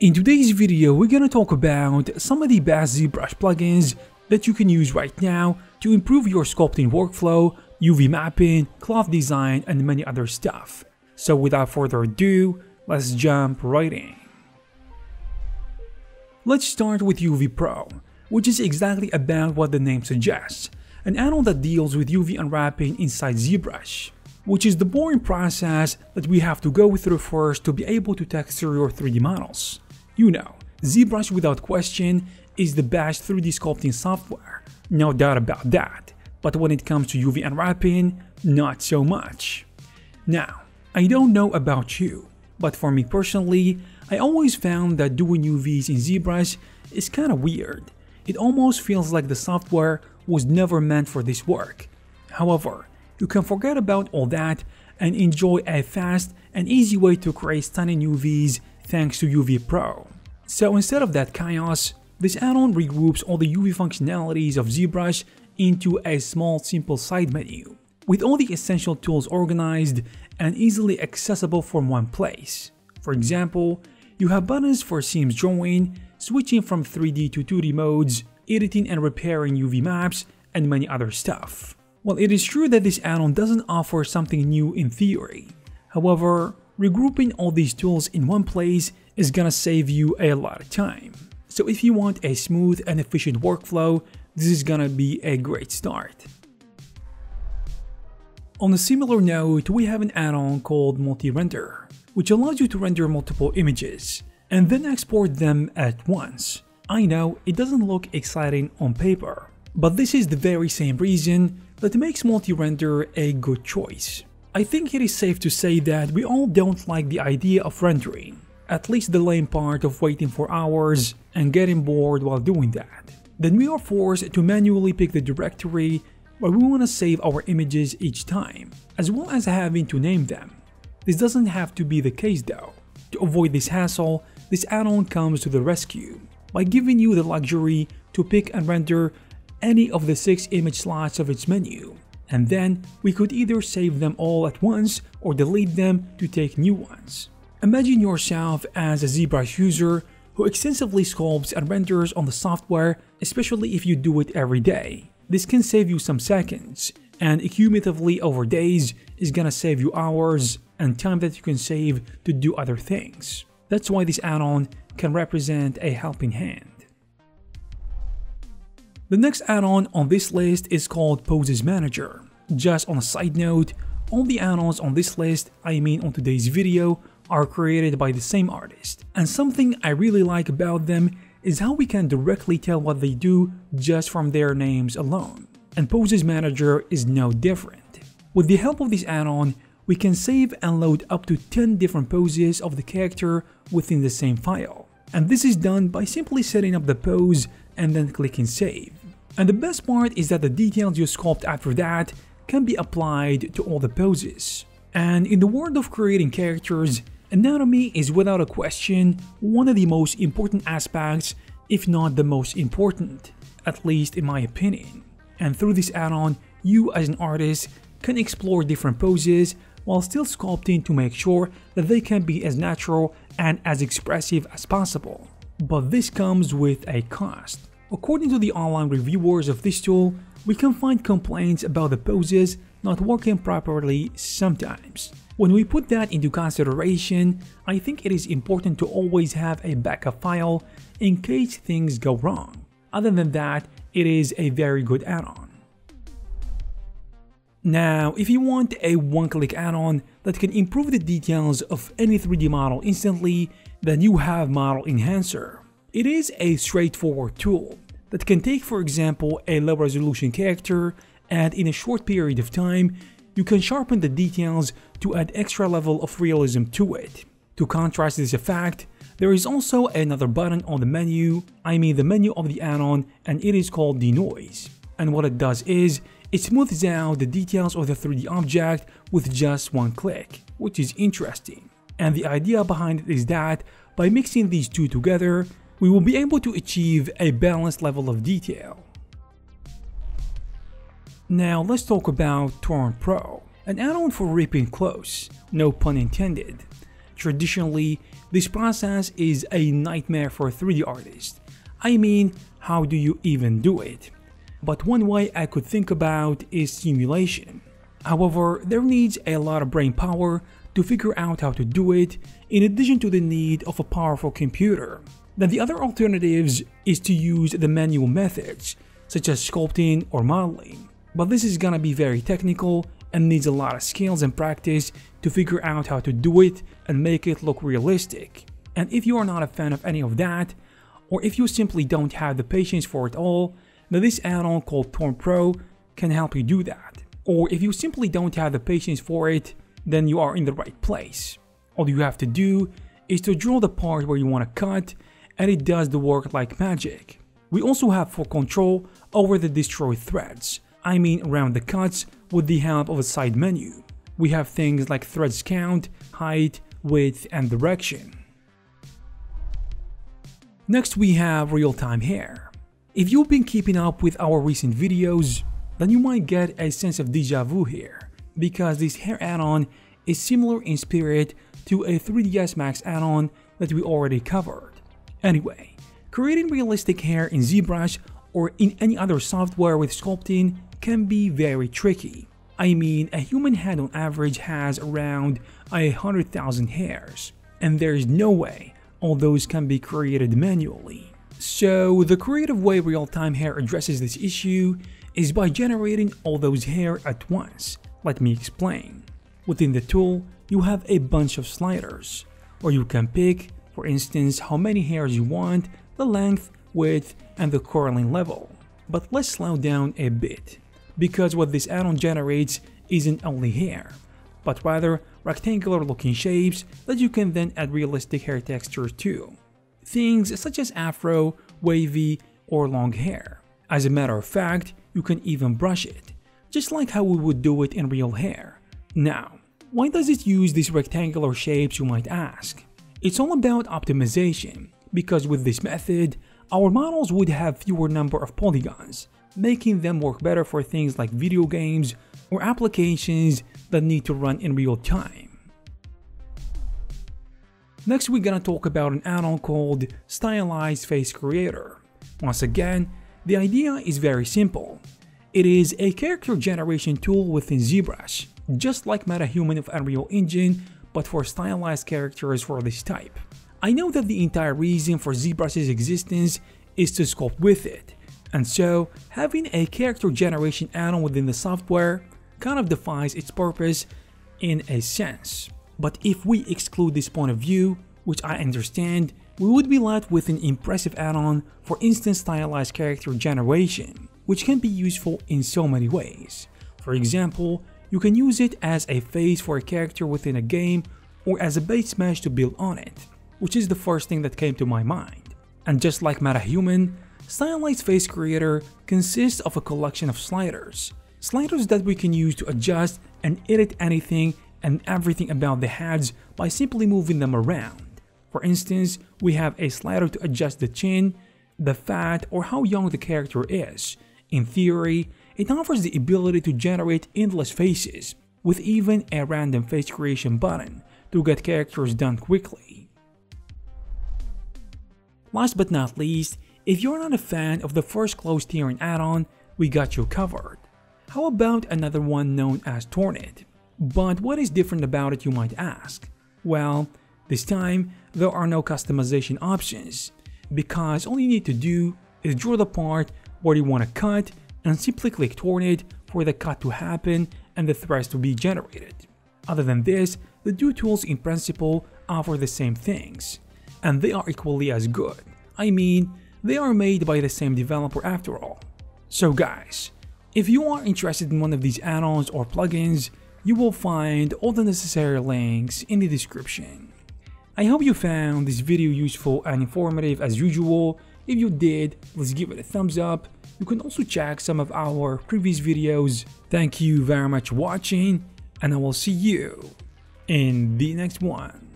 In today's video, we're gonna talk about some of the best ZBrush plugins that you can use right now to improve your sculpting workflow, UV mapping, cloth design, and many other stuff. So without further ado, let's jump right in. Let's start with UV Pro, which is exactly about what the name suggests, an add-on that deals with UV unwrapping inside ZBrush, which is the boring process that we have to go through first to be able to texture your 3D models. You know, ZBrush without question is the best 3D sculpting software, no doubt about that, but when it comes to UV unwrapping, not so much. Now, I don't know about you, but for me personally, I always found that doing UVs in ZBrush is kinda weird. It almost feels like the software was never meant for this work. However, you can forget about all that and enjoy a fast and easy way to create stunning UVs thanks to UV Pro. So instead of that chaos, this add-on regroups all the UV functionalities of ZBrush into a small simple side menu, with all the essential tools organized and easily accessible from one place. For example, you have buttons for seams drawing, switching from 3D to 2D modes, editing and repairing UV maps, and many other stuff. Well, it is true that this add-on doesn't offer something new in theory. However, regrouping all these tools in one place is gonna save you a lot of time. So if you want a smooth and efficient workflow, this is gonna be a great start. On a similar note, we have an add-on called Multi-Render, which allows you to render multiple images and then export them at once. I know it doesn't look exciting on paper, but this is the very same reason that makes Multi-Render a good choice. I think it is safe to say that we all don't like the idea of rendering, at least the lame part of waiting for hours and getting bored while doing that. Then we are forced to manually pick the directory where we want to save our images each time, as well as having to name them. This doesn't have to be the case though. To avoid this hassle, this add-on comes to the rescue by giving you the luxury to pick and render any of the 6 image slots of its menu, and then we could either save them all at once or delete them to take new ones. Imagine yourself as a ZBrush user who extensively sculpts and renders on the software, especially if you do it every day. This can save you some seconds, and cumulatively over days is gonna save you hours and time that you can save to do other things. That's why this add-on can represent a helping hand. The next add-on on this list is called Poses Manager. Just on a side note, all the add-ons on this list, I mean on today's video, are created by the same artist. And something I really like about them is how we can directly tell what they do just from their names alone. And Poses Manager is no different. With the help of this add-on, we can save and load up to 10 different poses of the character within the same file. And this is done by simply setting up the pose and then clicking save. And the best part is that the details you sculpt after that can be applied to all the poses. And in the world of creating characters, anatomy is without a question one of the most important aspects, if not the most important, at least in my opinion. And through this add-on, you as an artist can explore different poses while still sculpting to make sure that they can be as natural and as expressive as possible. But this comes with a cost. According to the online reviewers of this tool, we can find complaints about the poses not working properly sometimes. When we put that into consideration, I think it is important to always have a backup file in case things go wrong. Other than that, it is a very good add-on. Now, if you want a one-click add-on that can improve the details of any 3D model instantly, then you have Model Enhancer. It is a straightforward tool that can take, for example, a low-resolution character, and in a short period of time, you can sharpen the details to add extra level of realism to it. To contrast this effect, there is also another button on the menu, I mean the menu of the add-on, and it is called Denoise. And what it does is, it smooths out the details of the 3D object with just one click, which is interesting. And the idea behind it is that by mixing these two together, we will be able to achieve a balanced level of detail. Now let's talk about Torn Pro, an add-on for ripping clothes, no pun intended. Traditionally, this process is a nightmare for 3D artists. I mean, how do you even do it? But one way I could think about is simulation. However, there needs a lot of brain power to figure out how to do it, in addition to the need of a powerful computer. Then the other alternatives is to use the manual methods, such as sculpting or modeling. But this is gonna be very technical and needs a lot of skills and practice to figure out how to do it and make it look realistic. And if you are not a fan of any of that, or if you simply don't have the patience for it all, then this add-on called Torn Pro can help you do that. Or if you simply don't have the patience for it, then you are in the right place. All you have to do is to draw the part where you want to cut, and it does the work like magic. We also have full control over the destroy threads, I mean around the cuts, with the help of a side menu. We have things like threads count, height, width, and direction. Next we have Real-Time Hair. If you've been keeping up with our recent videos, then you might get a sense of deja vu here, because this hair add-on is similar in spirit to a 3ds Max add-on that we already covered. Anyway, creating realistic hair in ZBrush or in any other software with sculpting can be very tricky. I mean, a human head on average has around 100,000 hairs, and there is no way all those can be created manually. So the creative way Real-Time Hair addresses this issue is by generating all those hair at once. Let me explain. Within the tool, you have a bunch of sliders, where you can pick, for instance, how many hairs you want, the length, width, and the curling level. But let's slow down a bit, because what this add-on generates isn't only hair, but rather rectangular looking shapes that you can then add realistic hair textures to. Things such as afro, wavy, or long hair. As a matter of fact, you can even brush it, just like how we would do it in real hair. Now, why does it use these rectangular shapes, you might ask? It's all about optimization, because with this method, our models would have fewer number of polygons, making them work better for things like video games or applications that need to run in real time. Next, we're gonna talk about an add-on called Stylized Face Creator. Once again, the idea is very simple. It is a character generation tool within ZBrush, just like MetaHuman of Unreal Engine, but for stylized characters for this type. I know that the entire reason for ZBrush's existence is to sculpt with it, and so having a character generation add-on within the software kind of defies its purpose in a sense. But if we exclude this point of view, which I understand, we would be left with an impressive add-on for instant stylized character generation, which can be useful in so many ways. For example, you can use it as a face for a character within a game, or as a base mesh to build on it, which is the first thing that came to my mind. And just like MetaHuman, Stylized Face Creator consists of a collection of sliders. Sliders that we can use to adjust and edit anything and everything about the heads by simply moving them around. For instance, we have a slider to adjust the chin, the fat, or how young the character is. In theory, it offers the ability to generate endless faces, with even a random face creation button to get characters done quickly. Last but not least, if you're not a fan of the first closed tiering add-on, we got you covered. How about another one known as Torn? But what is different about it, you might ask? Well, this time there are no customization options, because all you need to do is draw the part where you want to cut and simply click Torn for the cut to happen and the threads to be generated. Other than this, the two tools in principle offer the same things, and they are equally as good. I mean, they are made by the same developer after all. So guys, if you are interested in one of these add-ons or plugins, you will find all the necessary links in the description. I hope you found this video useful and informative as usual. If you did, let's give it a thumbs up. You can also check some of our previous videos. Thank you very much for watching, and I will see you in the next one.